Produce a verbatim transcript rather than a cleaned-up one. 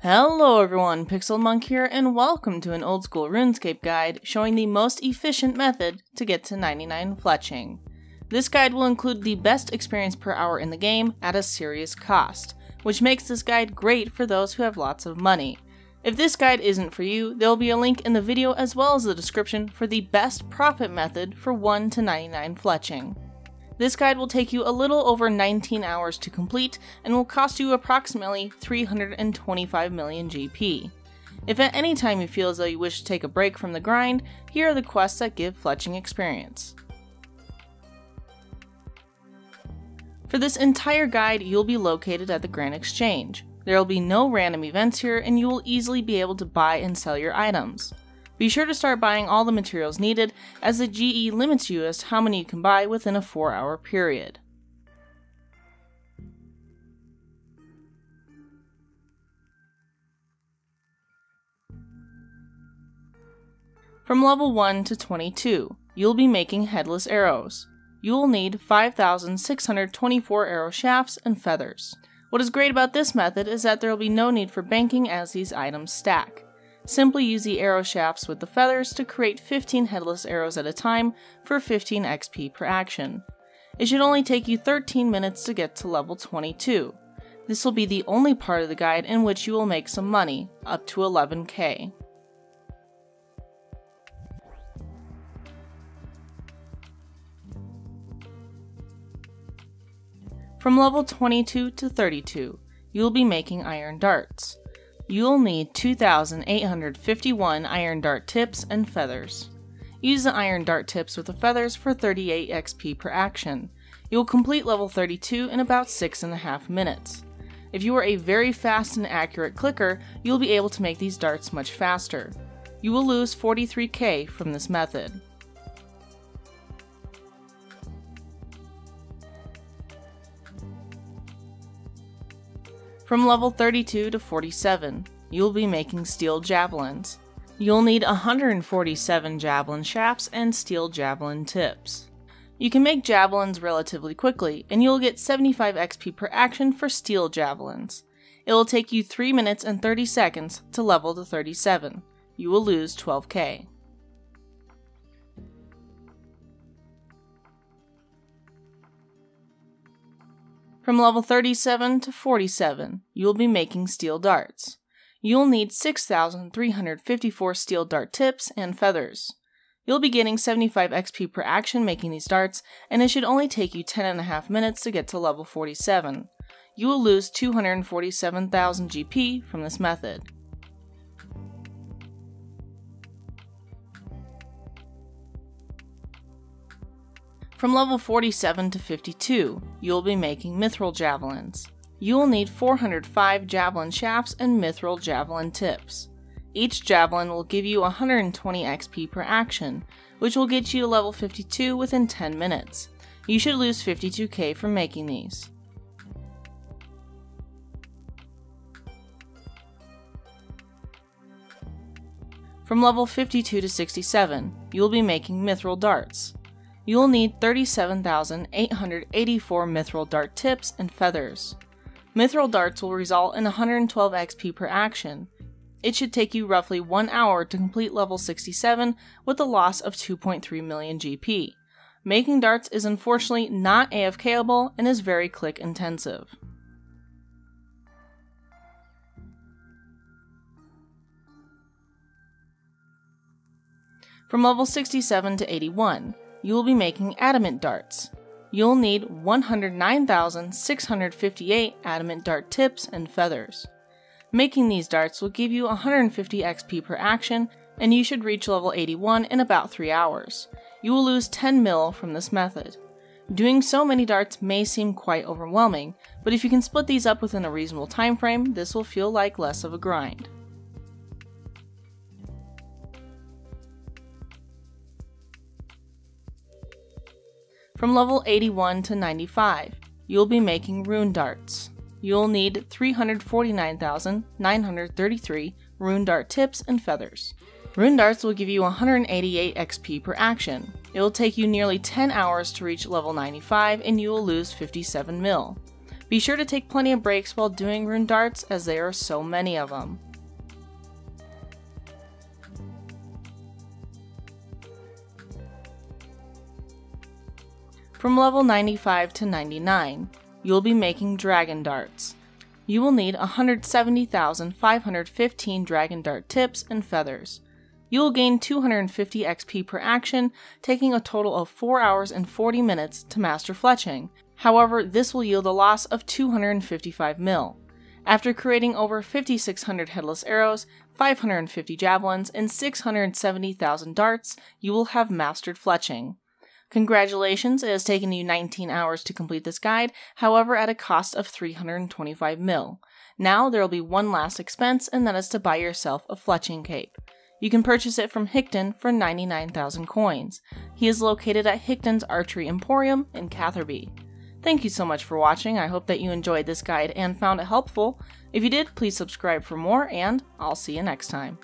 Hello everyone, Pixel Monk here, and welcome to an old school RuneScape guide showing the most efficient method to get to ninety-nine Fletching. This guide will include the best experience per hour in the game at a serious cost, which makes this guide great for those who have lots of money. If this guide isn't for you, there will be a link in the video as well as the description for the best profit method for one to ninety-nine Fletching. This guide will take you a little over nineteen hours to complete and will cost you approximately three hundred twenty-five million G P. If at any time you feel as though you wish to take a break from the grind, here are the quests that give fletching experience. For this entire guide, you'll be located at the Grand Exchange. There will be no random events here, and you will easily be able to buy and sell your items. Be sure to start buying all the materials needed, as the G E limits you as to how many you can buy within a four hour period. From level one to twenty-two, you'll be making headless arrows. You will need five thousand six hundred twenty-four arrow shafts and feathers. What is great about this method is that there will be no need for banking as these items stack. Simply use the arrow shafts with the feathers to create fifteen headless arrows at a time for fifteen X P per action. It should only take you thirteen minutes to get to level twenty-two. This will be the only part of the guide in which you will make some money, up to eleven K. From level twenty-two to thirty-two, you will be making iron darts. You'll need two thousand eight hundred fifty-one iron dart tips and feathers. Use the iron dart tips with the feathers for thirty-eight X P per action. You'll complete level thirty-two in about six and a half minutes. If you are a very fast and accurate clicker, you'll be able to make these darts much faster. You will lose forty-three K from this method. From level thirty-two to forty-seven, you'll be making steel javelins. You'll need one hundred forty-seven javelin shafts and steel javelin tips. You can make javelins relatively quickly, and you'll get seventy-five X P per action for steel javelins. It will take you three minutes and thirty seconds to level to thirty-seven. You will lose twelve K. From level thirty-seven to forty-seven, you will be making steel darts. You'll need six thousand three hundred fifty-four steel dart tips and feathers. You'll be getting seventy-five X P per action making these darts, and it should only take you ten and a half minutes to get to level forty-seven. You will lose two hundred forty-seven thousand G P from this method. From level forty-seven to fifty-two, you will be making mithril javelins. You will need four hundred five javelin shafts and mithril javelin tips. Each javelin will give you one hundred twenty X P per action, which will get you to level fifty-two within ten minutes. You should lose fifty-two K from making these. From level fifty-two to sixty-seven, you will be making mithril darts. You'll need thirty-seven thousand eight hundred eighty-four mithril dart tips and feathers. Mithril darts will result in one hundred twelve X P per action. It should take you roughly one hour to complete level sixty-seven with a loss of two point three million G P. Making darts is unfortunately not AFKable and is very click intensive. From level sixty-seven to eighty-one, you will be making adamant darts. You'll need one hundred nine thousand six hundred fifty-eight adamant dart tips and feathers. Making these darts will give you one hundred fifty X P per action, and you should reach level eighty-one in about three hours. You will lose ten mil from this method. Doing so many darts may seem quite overwhelming, but if you can split these up within a reasonable time frame, this will feel like less of a grind. From level eighty-one to ninety-five, you'll be making rune darts. You'll need three hundred forty-nine thousand nine hundred thirty-three rune dart tips and feathers. Rune darts will give you one hundred eighty-eight X P per action. It will take you nearly ten hours to reach level ninety-five, and you will lose fifty-seven mil. Be sure to take plenty of breaks while doing rune darts, as there are so many of them. From level ninety-five to ninety-nine, you will be making dragon darts. You will need one hundred seventy thousand five hundred fifteen dragon dart tips and feathers. You will gain two hundred fifty X P per action, taking a total of four hours and forty minutes to master fletching. However, this will yield a loss of two hundred fifty-five mil. After creating over fifty-six hundred headless arrows, five hundred fifty javelins, and six hundred seventy thousand darts, you will have mastered fletching. Congratulations, it has taken you nineteen hours to complete this guide, however at a cost of three hundred twenty-five mil. Now there will be one last expense, and that is to buy yourself a fletching cape. You can purchase it from Hickton for ninety-nine thousand coins. He is located at Hickton's Archery Emporium in Catherby. Thank you so much for watching. I hope that you enjoyed this guide and found it helpful. If you did, please subscribe for more, and I'll see you next time.